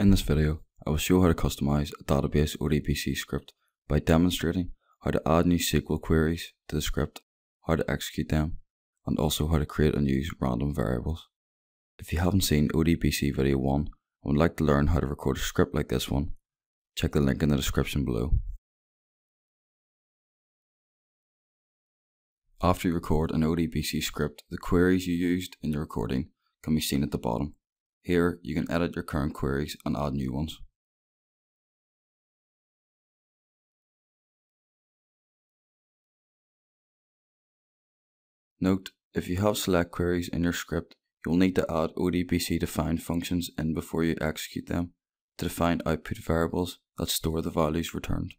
In this video, I will show how to customize a database ODBC script by demonstrating how to add new SQL queries to the script, how to execute them, and also how to create and use random variables. If you haven't seen ODBC video 1 and would like to learn how to record a script like this one, check the link in the description below. After you record an ODBC script, the queries you used in your recording can be seen at the bottom. Here you can edit your current queries and add new ones. Note, if you have select queries in your script, you'll need to add ODBC defined functions in before you execute them to define output variables that store the values returned.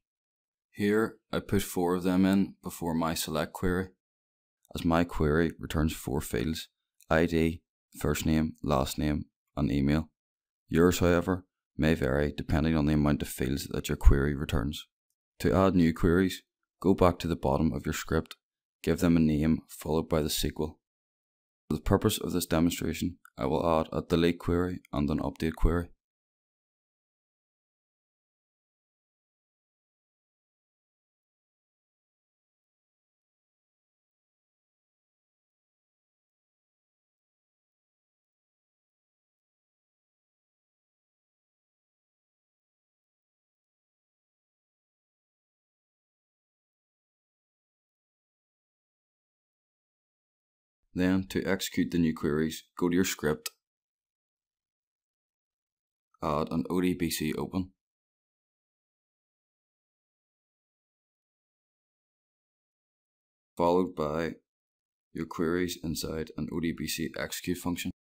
Here I put 4 of them in before my select query, as my query returns 4 fields: ID, first name, last name, and email. Yours, however, may vary depending on the amount of fields that your query returns. To add new queries, go back to the bottom of your script, give them a name followed by the SQL. For the purpose of this demonstration, I will add a delete query and an update query. Then, to execute the new queries, go to your script, add an ODBC open, followed by your queries inside an ODBC execute function.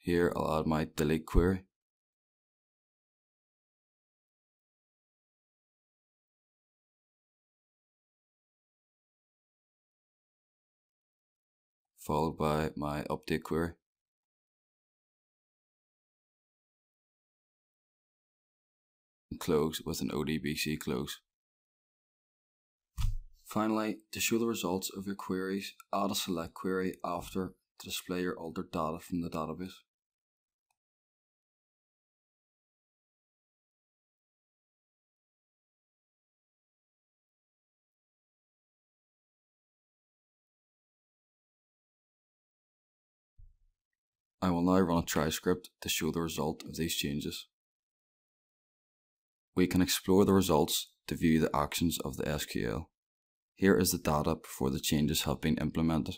Here I'll add my delete query. Followed by my update query. And close with an ODBC close. Finally, to show the results of your queries, add a select query after to display your altered data from the database. I will now run a TriScript to show the result of these changes. We can explore the results to view the actions of the SQL. Here is the data before the changes have been implemented.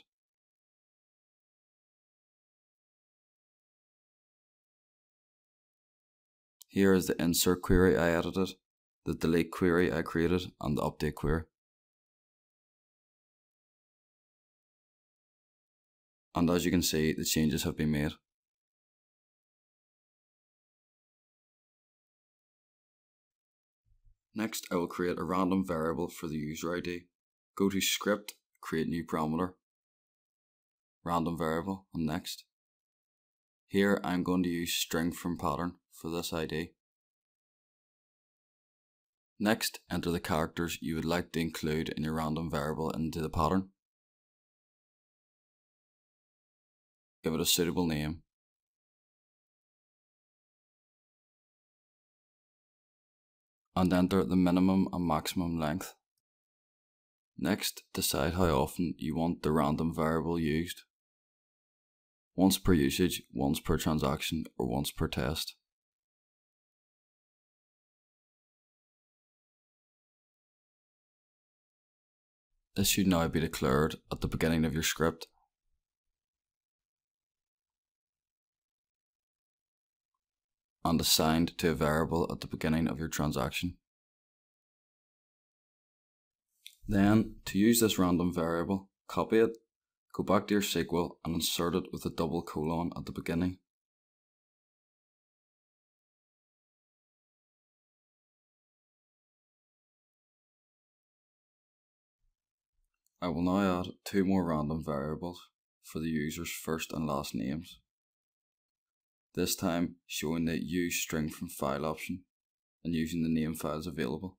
Here is the insert query I edited, the delete query I created, and the update query. And as you can see, the changes have been made. Next, I will create a random variable for the user ID. Go to script, create new parameter, random variable, and next. Here I'm going to use string from pattern for this ID. Next, enter the characters you would like to include in your random variable into the pattern. Give it a suitable name. And enter the minimum and maximum length. Next, decide how often you want the random variable used. Once per usage, once per transaction, or once per test. This should now be declared at the beginning of your script. And assigned to a variable at the beginning of your transaction. Then, to use this random variable, copy it, go back to your SQL and insert it with a double colon at the beginning. I will now add 2 more random variables for the user's first and last names. This time showing the use string from file option and using the name files available.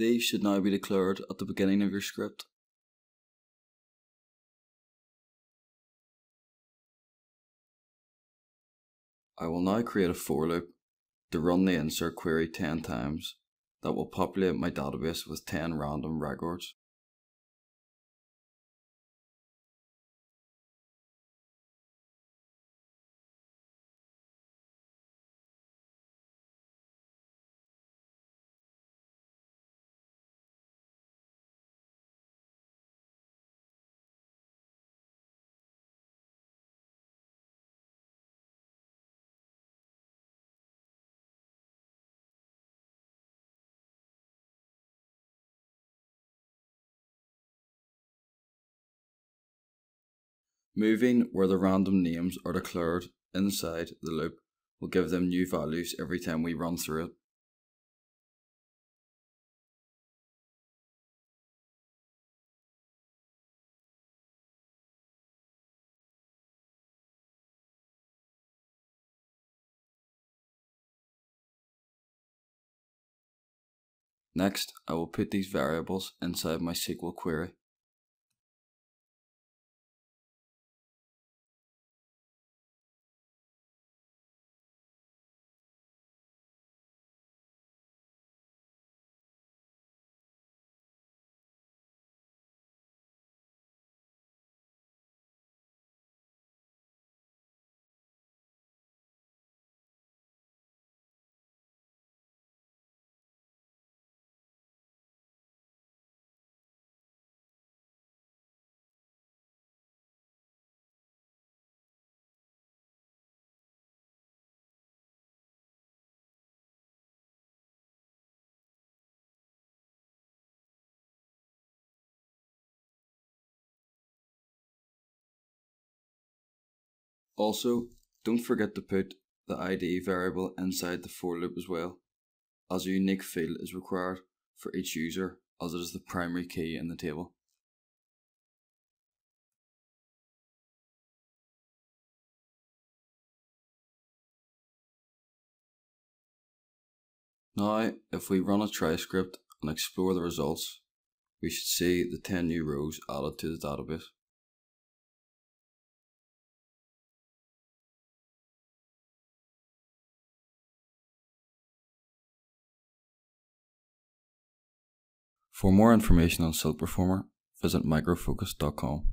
They should now be declared at the beginning of your script. I will now create a for loop to run the insert query 10 times that will populate my database with 10 random records. Moving where the random names are declared inside the loop will give them new values every time we run through it. Next, I will put these variables inside my SQL query. Also, don't forget to put the ID variable inside the for loop as well, as a unique field is required for each user, as it is the primary key in the table. Now, if we run a TriScript and explore the results, we should see the 10 new rows added to the database. For more information on Silk Performer, visit microfocus.com.